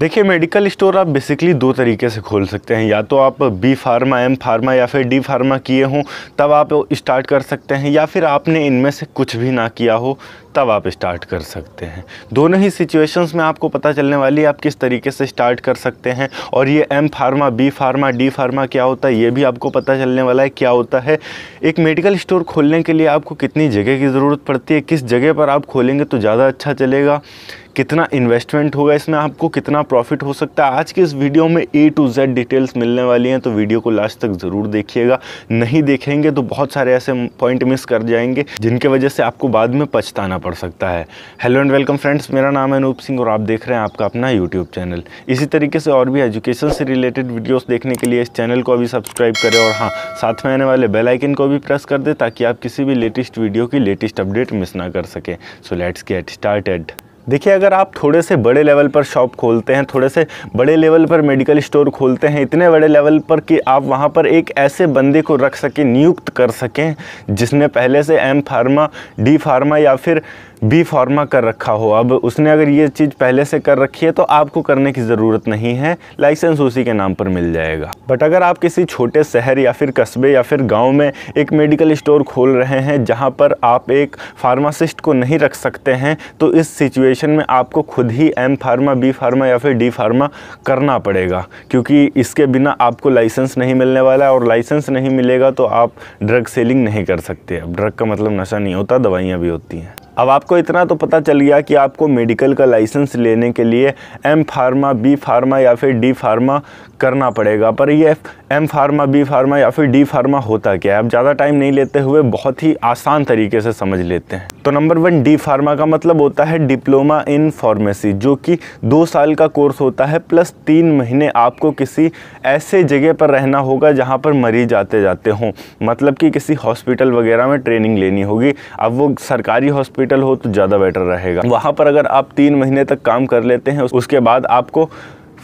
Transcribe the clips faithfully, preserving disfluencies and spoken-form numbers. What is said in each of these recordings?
देखिए, medical store आप basically दो तरीके से खोल सकते हैं। या तो आप बी फार्मा, एम फार्मा या फिर डी फार्मा किए हों तब आप स्टार्ट कर सकते हैं, या फिर आपने इनमें से कुछ भी ना किया हो तब आप स्टार्ट कर सकते हैं। दोनों ही सिचुएशंस में आपको पता चलने वाली है आप किस तरीके से स्टार्ट कर सकते हैं। और ये M pharma, B pharma, D pharma क्या होता है ये भी आपको पता चलने वाला है क्या होता है। एक मेडिकल स्टोर खोलने के लिए आपको कितनी जगह की ज़रूरत पड़ती है, किस जगह पर आप खोलेंगे तो ज़्यादा अच्छा चलेगा, कितना इन्वेस्टमेंट होगा इसमें, आपको कितना प्रॉफिट हो सकता है, आज की इस वीडियो में ए टू जेड डिटेल्स मिलने वाली हैं। तो वीडियो को लास्ट तक ज़रूर देखिएगा, नहीं देखेंगे तो बहुत सारे ऐसे पॉइंट मिस कर जाएंगे जिनके वजह से आपको बाद में पछताना पड़ सकता है। हेलो एंड वेलकम फ्रेंड्स, मेरा नाम है अनूप सिंह और आप देख रहे हैं आपका अपना यूट्यूब चैनल। इसी तरीके से और भी एजुकेशन से रिलेटेड वीडियोस देखने के लिए इस चैनल को अभी सब्सक्राइब करें और हाँ, साथ में आने वाले बेल आइकन को भी प्रेस कर दें ताकि आप किसी भी लेटेस्ट वीडियो की लेटेस्ट अपडेट मिस ना कर सकें। So let's get started. देखिए, अगर आप थोड़े से बड़े लेवल पर शॉप खोलते हैं, थोड़े से बड़े लेवल पर मेडिकल स्टोर खोलते हैं, इतने बड़े लेवल पर कि आप वहां पर एक ऐसे बंदे को रख सकें, नियुक्त कर सकें जिसने पहले से एम फार्मा, डी फार्मा या फिर बी फार्मा कर रखा हो। अब उसने अगर ये चीज़ पहले से कर रखी है तो आपको करने की ज़रूरत नहीं है, लाइसेंस उसी के नाम पर मिल जाएगा। बट अगर आप किसी छोटे शहर या फिर कस्बे या फिर गांव में एक मेडिकल स्टोर खोल रहे हैं जहां पर आप एक फार्मासिस्ट को नहीं रख सकते हैं, तो इस सिचुएशन में आपको खुद ही एम फार्मा, बी फार्मा या फिर डी फार्मा करना पड़ेगा, क्योंकि इसके बिना आपको लाइसेंस नहीं मिलने वाला है। और लाइसेंस नहीं मिलेगा तो आप ड्रग सेलिंग नहीं कर सकते। अब ड्रग का मतलब नशा नहीं होता, दवाइयाँ भी होती हैं। अब आपको इतना तो पता चल गया कि आपको मेडिकल का लाइसेंस लेने के लिए एम फार्मा, बी फार्मा या फिर डी फार्मा करना पड़ेगा। पर ये एम फार्मा, बी फार्मा या फिर डी फार्मा होता क्या है, आप ज़्यादा टाइम नहीं लेते हुए बहुत ही आसान तरीके से समझ लेते हैं। तो नंबर वन, डी फार्मा का मतलब होता है डिप्लोमा इन फार्मेसी, जो कि दो साल का कोर्स होता है प्लस तीन महीने आपको किसी ऐसे जगह पर रहना होगा जहाँ पर मरीज आते जाते हों। मतलब कि किसी हॉस्पिटल वगैरह में ट्रेनिंग लेनी होगी। अब वो सरकारी हॉस्पिटल हो तो ज़्यादा बेटर रहेगा। वहाँ पर अगर आप तीन महीने तक काम कर लेते हैं उसके बाद आपको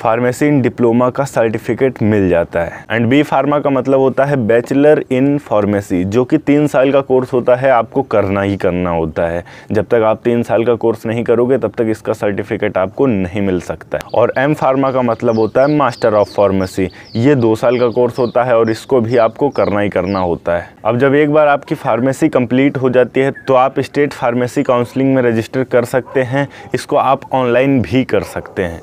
फार्मेसी इन डिप्लोमा का सर्टिफिकेट मिल जाता है। एंड बी फार्मा का मतलब होता है बैचलर इन फार्मेसी, जो कि तीन साल का कोर्स होता है, आपको करना ही करना होता है। जब तक आप तीन साल का कोर्स नहीं करोगे तब तक इसका सर्टिफिकेट आपको नहीं मिल सकता है। और एम फार्मा का मतलब होता है मास्टर ऑफ फार्मेसी, ये दो साल का कोर्स होता है और इसको भी आपको करना ही करना होता है। अब जब एक बार आपकी फार्मेसी कंप्लीट हो जाती है तो आप स्टेट फार्मेसी काउंसिलिंग में रजिस्टर कर सकते हैं। इसको आप ऑनलाइन भी कर सकते हैं,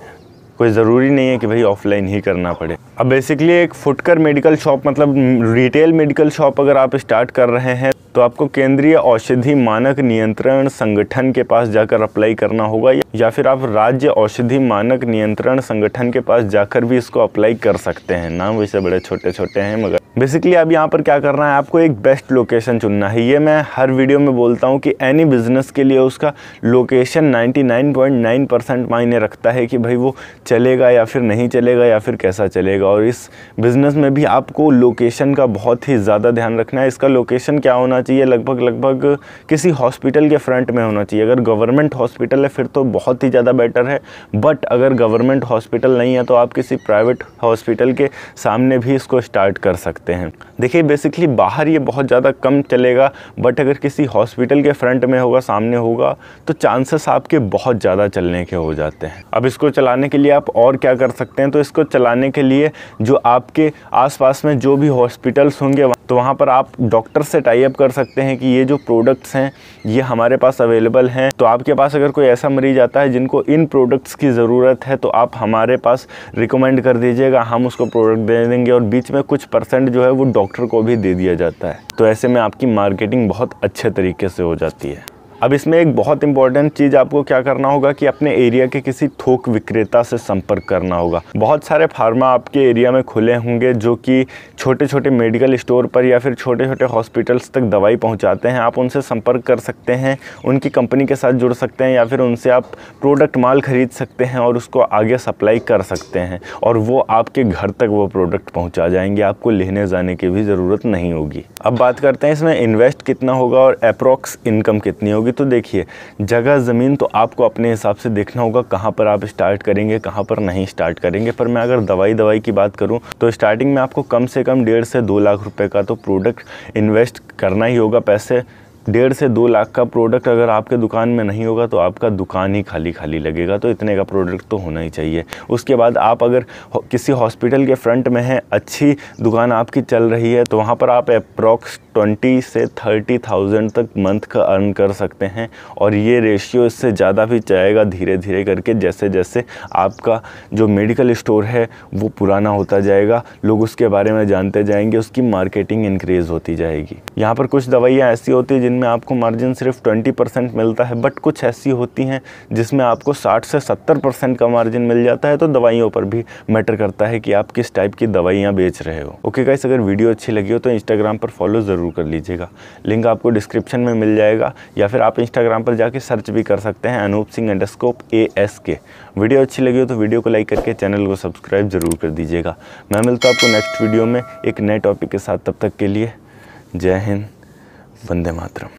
कोई ज़रूरी नहीं है कि भाई ऑफलाइन ही करना पड़े। अब बेसिकली एक फुटकर मेडिकल शॉप मतलब रिटेल मेडिकल शॉप अगर आप स्टार्ट कर रहे हैं तो आपको केंद्रीय औषधि मानक नियंत्रण संगठन के पास जाकर अप्लाई करना होगा, या फिर आप राज्य औषधि मानक नियंत्रण संगठन के पास जाकर भी इसको अप्लाई कर सकते हैं। नाम वैसे बड़े छोटे छोटे हैं, मगर बेसिकली अब यहाँ पर क्या करना है, आपको एक बेस्ट लोकेशन चुनना है। ये मैं हर वीडियो में बोलता हूँ कि एनी बिजनेस के लिए उसका लोकेशन निन्यानवे पॉइंट नौ परसेंट मायने रखता है कि भाई वो चलेगा या फिर नहीं चलेगा या फिर कैसा चलेगा। और इस बिज़नेस में भी आपको लोकेशन का बहुत ही ज़्यादा ध्यान रखना है। इसका लोकेशन क्या होना चाहिए, लगभग लगभग किसी हॉस्पिटल के फ्रंट में होना चाहिए। अगर गवर्नमेंट हॉस्पिटल है फिर तो बहुत ही ज़्यादा बेटर है, बट अगर गवर्नमेंट हॉस्पिटल नहीं है तो आप किसी प्राइवेट हॉस्पिटल के सामने भी इसको स्टार्ट कर सकते हैं हैं। देखिए, बेसिकली बाहर ये बहुत ज़्यादा कम चलेगा, बट अगर किसी हॉस्पिटल के फ्रंट में होगा, सामने होगा, तो चांसेस आपके बहुत ज़्यादा चलने के हो जाते हैं। अब इसको चलाने के लिए आप और क्या कर सकते हैं, तो इसको चलाने के लिए जो आपके आसपास में जो भी हॉस्पिटल्स होंगे तो वहाँ पर आप डॉक्टर से टाई अप कर सकते हैं कि ये जो प्रोडक्ट्स हैं ये हमारे पास अवेलेबल हैं, तो आपके पास अगर कोई ऐसा मरीज आता है जिनको इन प्रोडक्ट्स की ज़रूरत है तो आप हमारे पास रिकमेंड कर दीजिएगा, हम उसको प्रोडक्ट दे देंगे। और बीच में कुछ परसेंट जो है वो डॉक्टर को भी दे दिया जाता है, तो ऐसे में आपकी मार्केटिंग बहुत अच्छे तरीके से हो जाती है। अब इसमें एक बहुत इंपॉर्टेंट चीज़ आपको क्या करना होगा कि अपने एरिया के किसी थोक विक्रेता से संपर्क करना होगा। बहुत सारे फार्मा आपके एरिया में खुले होंगे जो कि छोटे छोटे मेडिकल स्टोर पर या फिर छोटे छोटे हॉस्पिटल्स तक दवाई पहुंचाते हैं। आप उनसे संपर्क कर सकते हैं, उनकी कंपनी के साथ जुड़ सकते हैं, या फिर उनसे आप प्रोडक्ट माल खरीद सकते हैं और उसको आगे सप्लाई कर सकते हैं और वो आपके घर तक वो प्रोडक्ट पहुँचा जाएंगे, आपको लेने जाने की भी ज़रूरत नहीं होगी। अब बात करते हैं इसमें इन्वेस्ट कितना होगा और अप्रॉक्स इनकम कितनी होगी। तो देखिए, जगह ज़मीन तो आपको अपने हिसाब से देखना होगा, कहाँ पर आप स्टार्ट करेंगे, कहाँ पर नहीं स्टार्ट करेंगे। पर मैं अगर दवाई दवाई की बात करूँ तो स्टार्टिंग में आपको कम से कम डेढ़ से दो लाख रुपए का तो प्रोडक्ट इन्वेस्ट करना ही होगा, पैसे डेढ़ से दो लाख का प्रोडक्ट अगर आपके दुकान में नहीं होगा तो आपका दुकान ही खाली खाली लगेगा। तो इतने का प्रोडक्ट तो होना ही चाहिए। उसके बाद आप अगर किसी हॉस्पिटल के फ्रंट में हैं, अच्छी दुकान आपकी चल रही है, तो वहाँ पर आप अप्रॉक्स ट्वेंटी से थर्टी थाउजेंड तक मंथ का अर्न कर सकते हैं। और ये रेशियो इससे ज़्यादा भी जाएगा धीरे धीरे करके, जैसे जैसे आपका जो मेडिकल स्टोर है वो पुराना होता जाएगा, लोग उसके बारे में जानते जाएंगे, उसकी मार्केटिंग इंक्रीज़ होती जाएगी। यहाँ पर कुछ दवाइयाँ ऐसी होती हैं जिनमें आपको मार्जिन सिर्फ ट्वेंटी परसेंट मिलता है, बट कुछ ऐसी होती हैं जिसमें आपको साठ से सत्तर परसेंट का मार्जिन मिल जाता है। तो दवाइयों पर भी मैटर करता है कि आप किस टाइप की दवाइयाँ बेच रहे हो। ओके गाइस, अगर वीडियो अच्छी लगी हो तो इंस्टाग्राम पर फॉलो ज़रूर कर लीजिएगा, लिंक आपको डिस्क्रिप्शन में मिल जाएगा, या फिर आप इंस्टाग्राम पर जाके सर्च भी कर सकते हैं Anoop Singh underscore A S K. Video अच्छी लगी हो तो वीडियो को लाइक करके चैनल को सब्सक्राइब ज़रूर कर दीजिएगा। मैं मिलता हूँ आपको नेक्स्ट वीडियो में एक नए टॉपिक के साथ, तब तक के लिए जय हिंद, वंदे मातरम।